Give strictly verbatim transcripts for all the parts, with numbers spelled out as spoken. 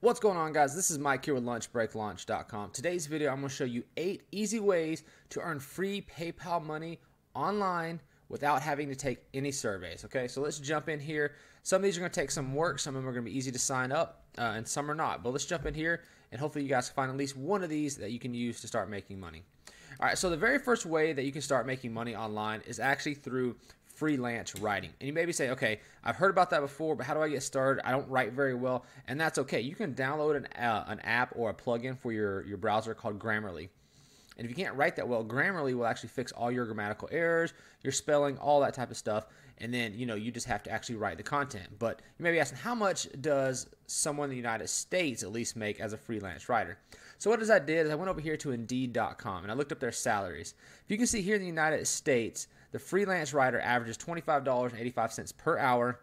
What's going on, guys? This is Mike here with lunch break launch dot com. Today's video, I'm going to show you eight easy ways to earn free PayPal money online without having to take any surveys. Okay, so let's jump in here. Some of these are going to take some work. Some of them are going to be easy to sign up uh, and some are not. But let's jump in here and hopefully you guys find at least one of these that you can use to start making money. All right, so the very first way that you can start making money online is actually through freelance writing. And you maybe say, okay, I've heard about that before, but how do I get started? I don't write very well. And that's okay. You can download an, uh, an app or a plugin for your, your browser called Grammarly. And if you can't write that well, Grammarly will actually fix all your grammatical errors, your spelling, all that type of stuff. And then, you know, you just have to actually write the content. But you may be asking, how much does someone in the United States at least make as a freelance writer? So what I did is I went over here to Indeed dot com and I looked up their salaries. If you can see here in the United States, the freelance writer averages twenty-five dollars and eighty-five cents per hour.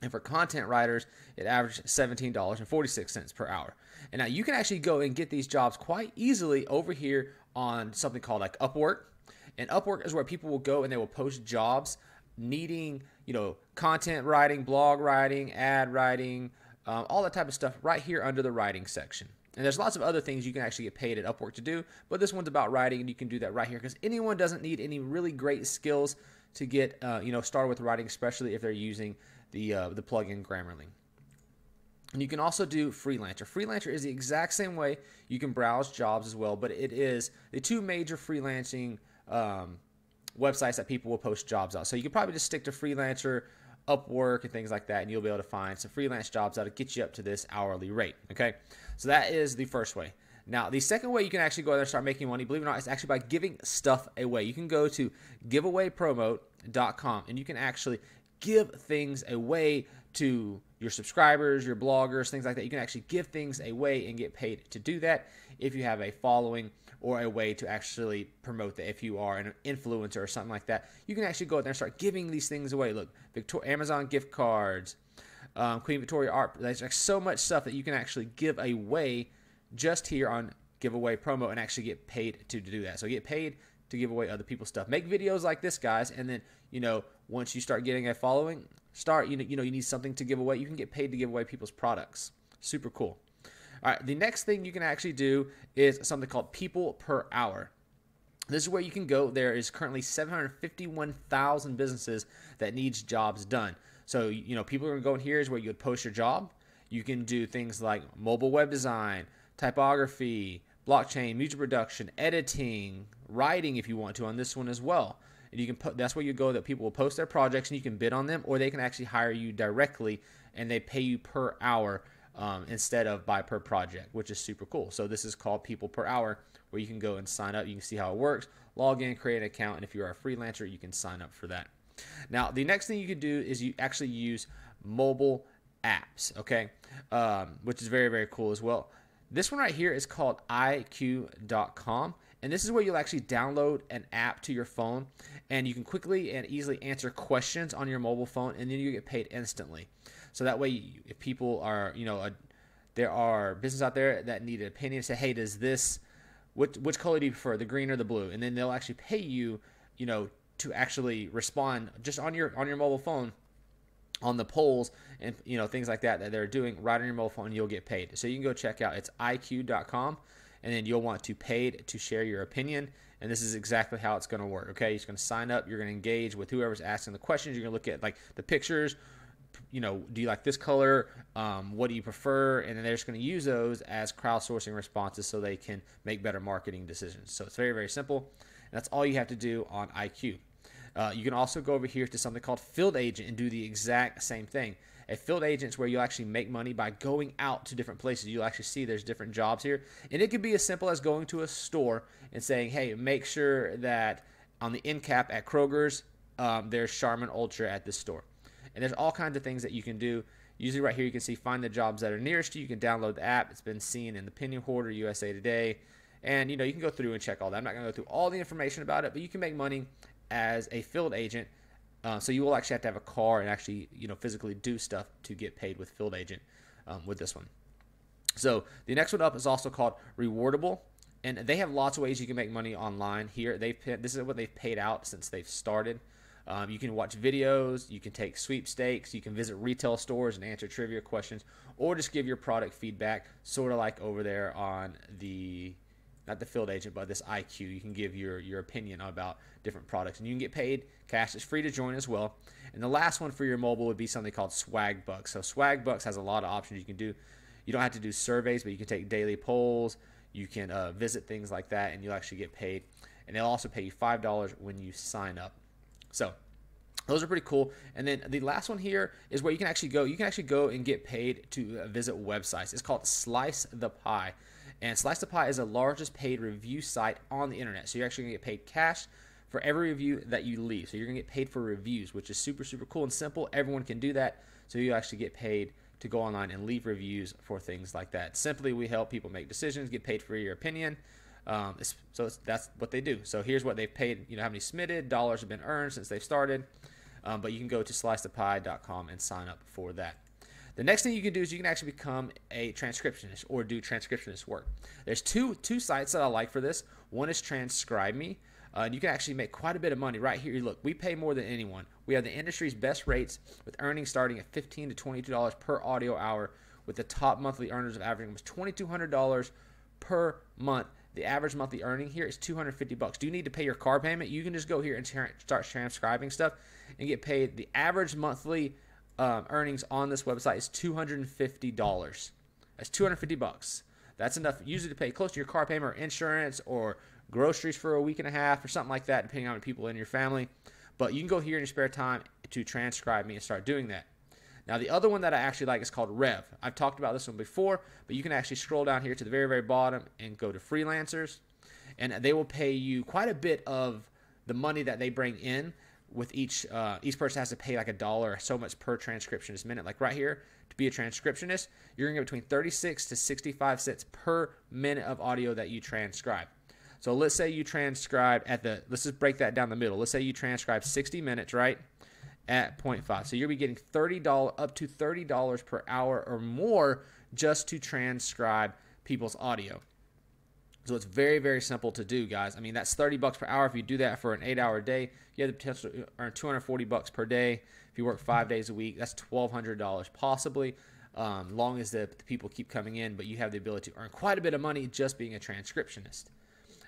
And for content writers, it averages seventeen dollars and forty-six cents per hour. And now you can actually go and get these jobs quite easily over here on something called like Upwork. And Upwork is where people will go and they will post jobs needing, you know, content writing, blog writing, ad writing, um, all that type of stuff right here under the writing section. And there's lots of other things you can actually get paid at Upwork to do, but this one's about writing, and you can do that right here because anyone doesn't need any really great skills to get, uh, you know, started with writing, especially if they're using the uh, the plugin Grammarly. And you can also do Freelancer. Freelancer is the exact same way. You can browse jobs as well, but it is the two major freelancing um, websites that people will post jobs on. So you can probably just stick to Freelancer, Upwork, and things like that, and you'll be able to find some freelance jobs that'll get you up to this hourly rate. Okay, so that is the first way. Now, the second way you can actually go out there and start making money, believe it or not, is actually by giving stuff away. You can go to giveaway promote dot com, and you can actually give things away to your subscribers, your bloggers, things like that. You can actually give things away and get paid to do that if you have a following or a way to actually promote that. If you are an influencer or something like that, you can actually go out there and start giving these things away. Look, Victoria, Amazon gift cards, um, Queen Victoria art. There's like so much stuff that you can actually give away just here on Giveaway Promo and actually get paid to, to do that. So get paid to give away other people's stuff. Make videos like this, guys, and then, you know, once you start getting a following, start, you know, you know, you need something to give away. You can get paid to give away people's products. Super cool. All right, the next thing you can actually do is something called people per hour. This is where you can go. There is currently seven hundred fifty-one thousand businesses that needs jobs done. So, you know, people are going to go in here is where you would post your job. You can do things like mobile web design, typography, blockchain, music production, editing, writing if you want to on this one as well. And you can put, that's where you go that people will post their projects and you can bid on them, or they can actually hire you directly and they pay you per hour um, instead of by per project, which is super cool. So this is called people per hour, where you can go and sign up. You can see how it works, log in, create an account, and if you are a freelancer, you can sign up for that. Now, the next thing you can do is you actually use mobile apps, okay, um, which is very, very cool as well. This one right here is called I Q dot com, and this is where you'll actually download an app to your phone, and you can quickly and easily answer questions on your mobile phone, and then you get paid instantly. So that way, you, if people are, you know, a, there are businesses out there that need an opinion, say, hey, does this, which, which color do you prefer, the green or the blue? And then they'll actually pay you, you know, to actually respond just on your on your mobile phone, on the polls and, you know, things like that that they're doing right on your mobile phone, and you'll get paid. So you can go check out, it's I Q dot com, and then you'll want to paid to share your opinion, and this is exactly how it's going to work. Okay, you're just going to sign up, you're going to engage with whoever's asking the questions, you're going to look at like the pictures, you know, do you like this color, um, what do you prefer, and then they're just going to use those as crowdsourcing responses so they can make better marketing decisions. So it's very, very simple, and that's all you have to do on I Q. Uh, you can also go over here to something called Field Agent and do the exact same thing. A Field Agent is where you'll actually make money by going out to different places. You'll actually see there's different jobs here. And it could be as simple as going to a store and saying, hey, make sure that on the end cap at Kroger's, um, there's Charmin Ultra at this store. And there's all kinds of things that you can do. Usually right here you can see find the jobs that are nearest you. You can download the app. It's been seen in the Penny Hoarder, U S A Today. And, you know, you can go through and check all that. I'm not going to go through all the information about it, but you can make money as a field agent, uh, so you will actually have to have a car and actually, you know, physically do stuff to get paid with Field Agent um, with this one. So the next one up is also called Rewardable, and they have lots of ways you can make money online here. They've this is what they've paid out since they've started. Um, you can watch videos, you can take sweepstakes, you can visit retail stores and answer trivia questions, or just give your product feedback, sort of like over there on the, not the Field Agent, but this I Q. You can give your, your opinion about different products, and you can get paid cash. It's free to join as well. And the last one for your mobile would be something called Swagbucks. So Swagbucks has a lot of options you can do. You don't have to do surveys, but you can take daily polls. You can uh, visit things like that, and you'll actually get paid. And they'll also pay you five dollars when you sign up. So those are pretty cool. And then the last one here is where you can actually go. You can actually go and get paid to visit websites. It's called Slice the Pie. And Slice the Pie is the largest paid review site on the internet. So you're actually going to get paid cash for every review that you leave. So you're going to get paid for reviews, which is super, super cool and simple. Everyone can do that. So you actually get paid to go online and leave reviews for things like that. Simply, we help people make decisions, get paid for your opinion. Um, it's, so it's, that's what they do. So here's what they've paid, you know, how many submitted, dollars have been earned since they've started. Um, but you can go to slice the pie dot com and sign up for that. The next thing you can do is you can actually become a transcriptionist or do transcriptionist work. There's two two sites that I like for this. One is TranscribeMe. Uh, and you can actually make quite a bit of money right here. Look, we pay more than anyone. We have the industry's best rates with earnings starting at fifteen to twenty-two dollars per audio hour, with the top monthly earners of averaging almost twenty-two hundred dollars per month. The average monthly earning here is two hundred fifty bucks. Do you need to pay your car payment? You can just go here and tra- start transcribing stuff and get paid. The average monthly um, earnings on this website is two hundred fifty dollars. That's two hundred fifty bucks. That's enough usually to pay close to your car payment or insurance or groceries for a week and a half or something like that, depending on the people in your family. But you can go here in your spare time to transcribe me and start doing that. Now, the other one that I actually like is called Rev. I've talked about this one before, but you can actually scroll down here to the very, very bottom and go to freelancers, and they will pay you quite a bit of the money that they bring in with each, uh, each person has to pay like a dollar or so much per transcriptionist minute. Like right here, to be a transcriptionist, you're gonna get between thirty-six to sixty-five cents per minute of audio that you transcribe. So let's say you transcribe at the, let's just break that down the middle. Let's say you transcribe sixty minutes, right? At point five. So you'll be getting thirty dollars up to thirty dollars per hour or more just to transcribe people's audio. So it's very, very simple to do, guys. I mean, that's thirty bucks per hour. If you do that for an eight hour day, you have the potential to earn two hundred forty bucks per day. If you work five days a week, that's twelve hundred dollars possibly, um, long as the, the people keep coming in, but you have the ability to earn quite a bit of money just being a transcriptionist.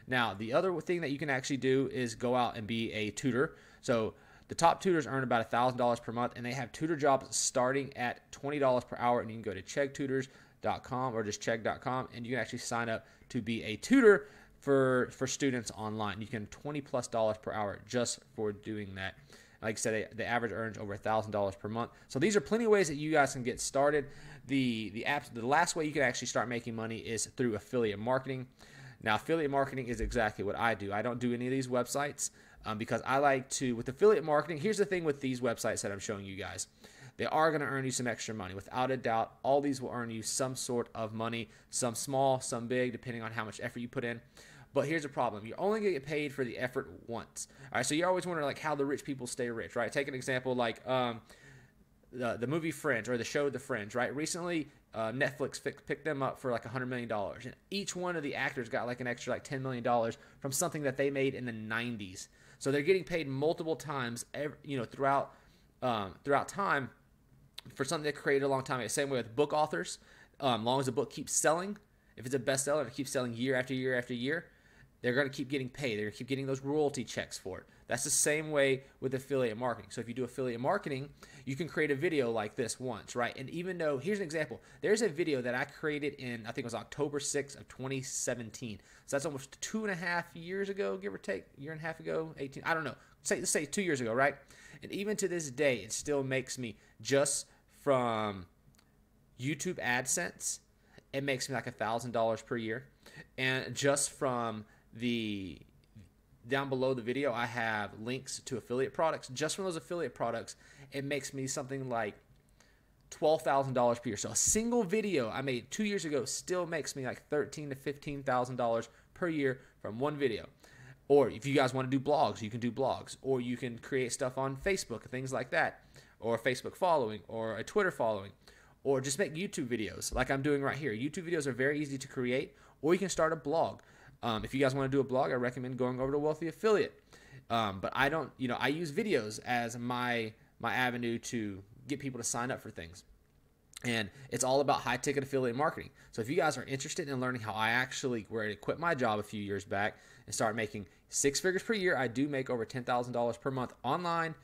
Now, the other thing that you can actually do is go out and be a tutor. So the top tutors earn about one thousand dollars per month, and they have tutor jobs starting at twenty dollars per hour, and you can go to Chegg Tutors dot com or just Chegg dot com, and you can actually sign up to be a tutor for, for students online. You can twenty plus dollars per hour just for doing that. Like I said, they, the average earns over one thousand dollars per month. So these are plenty of ways that you guys can get started. The, the, apps, the last way you can actually start making money is through affiliate marketing. Now, affiliate marketing is exactly what I do. I don't do any of these websites. Um, because I like to, with affiliate marketing, here's the thing with these websites that I'm showing you guys. They are going to earn you some extra money. Without a doubt, all these will earn you some sort of money, some small, some big, depending on how much effort you put in. But here's the problem. You're only going to get paid for the effort once. All right, so you always wonder, like, how the rich people stay rich, right? Take an example like um, the, the movie Fringe or the show The Fringe, right? Recently, uh, Netflix pick, picked them up for like one hundred million dollars. And each one of the actors got like an extra like ten million dollars from something that they made in the nineties. So they're getting paid multiple times, every, you know, throughout um, throughout time for something they created a long time ago. Same way with book authors. Um, long as the book keeps selling, if it's a bestseller and it keeps selling year after year after year, they're going to keep getting paid. They're going to keep getting those royalty checks for it. That's the same way with affiliate marketing. So if you do affiliate marketing, you can create a video like this once, right? And even though, here's an example. There's a video that I created in, I think it was October sixth of twenty seventeen. So that's almost two and a half years ago, give or take, year and a half ago, eighteen, I don't know. Say, let's say two years ago, right? And even to this day, it still makes me, just from YouTube AdSense, it makes me like one thousand dollars per year. And just from the down below the video, I have links to affiliate products. Just from those affiliate products, it makes me something like twelve thousand dollars per year. So a single video I made two years ago still makes me like thirteen thousand to fifteen thousand dollars per year from one video. Or if you guys want to do blogs, you can do blogs. Or you can create stuff on Facebook, things like that. Or a Facebook following or a Twitter following. Or just make YouTube videos like I'm doing right here. YouTube videos are very easy to create. Or you can start a blog. Um, if you guys want to do a blog, I recommend going over to Wealthy Affiliate. Um, but I don't, you know, I use videos as my, my avenue to get people to sign up for things. And it's all about high ticket affiliate marketing. So if you guys are interested in learning how I actually, where I quit my job a few years back and started making six figures per year, I do make over ten thousand dollars per month online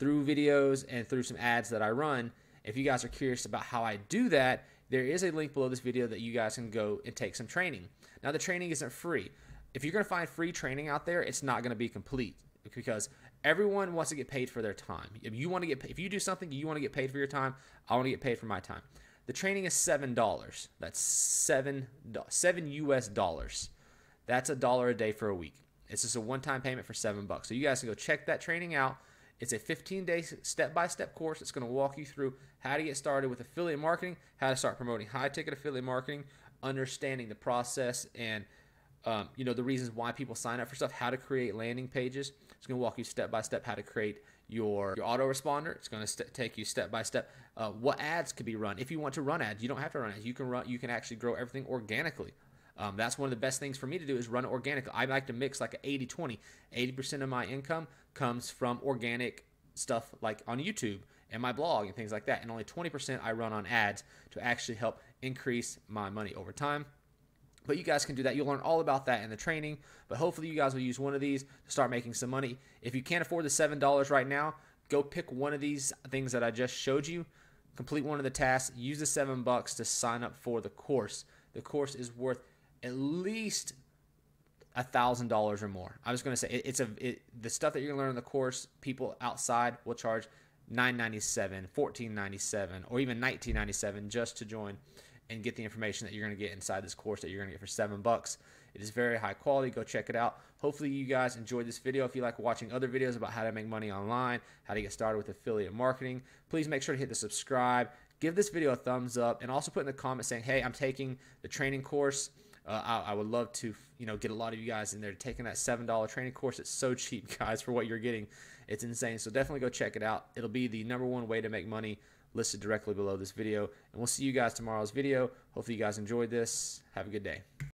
through videos and through some ads that I run. If you guys are curious about how I do that, there is a link below this video that you guys can go and take some training. Now, the training isn't free. If you're going to find free training out there, it's not going to be complete, because everyone wants to get paid for their time. If you want to get, if you do something, you want to get paid for your time. I want to get paid for my time. The training is seven dollars. That's seven seven U S dollars. That's a dollar a day for a week. It's just a one-time payment for seven bucks. So you guys can go check that training out. It's a fifteen-day step-by-step course. It's going to walk you through how to get started with affiliate marketing, how to start promoting high-ticket affiliate marketing, understanding the process, and um, you know, the reasons why people sign up for stuff, how to create landing pages. It's going to walk you step-by-step how to create your, your autoresponder. It's going to take you step-by-step uh, what ads could be run. If you want to run ads, you don't have to run ads. You can run, you can actually grow everything organically. Um, that's one of the best things for me to do is run organically. I like to mix like an eighty twenty. eighty percent of my income comes from organic stuff like on YouTube and my blog and things like that. And only twenty percent I run on ads to actually help increase my money over time. But you guys can do that. You'll learn all about that in the training. But hopefully you guys will use one of these to start making some money. If you can't afford the seven dollars right now, go pick one of these things that I just showed you. Complete one of the tasks. Use the seven bucks to sign up for the course. The course is worth at least a thousand dollars or more. I was going to say it, it's a it, the stuff that you're going to learn in the course. People outside will charge nine ninety-seven, fourteen ninety-seven, or even nineteen ninety-seven just to join and get the information that you're going to get inside this course that you're going to get for seven bucks. It is very high quality. Go check it out. Hopefully you guys enjoyed this video. If you like watching other videos about how to make money online, how to get started with affiliate marketing, please make sure to hit the subscribe. Give this video a thumbs up, and also put in the comments saying, "Hey, I'm taking the training course." Uh, I, I would love to, you know, get a lot of you guys in there taking that seven dollar training course. It's so cheap, guys, for what you're getting. It's insane. So definitely go check it out. It'll be the number one way to make money listed directly below this video. And we'll see you guys tomorrow's video. Hopefully you guys enjoyed this. Have a good day.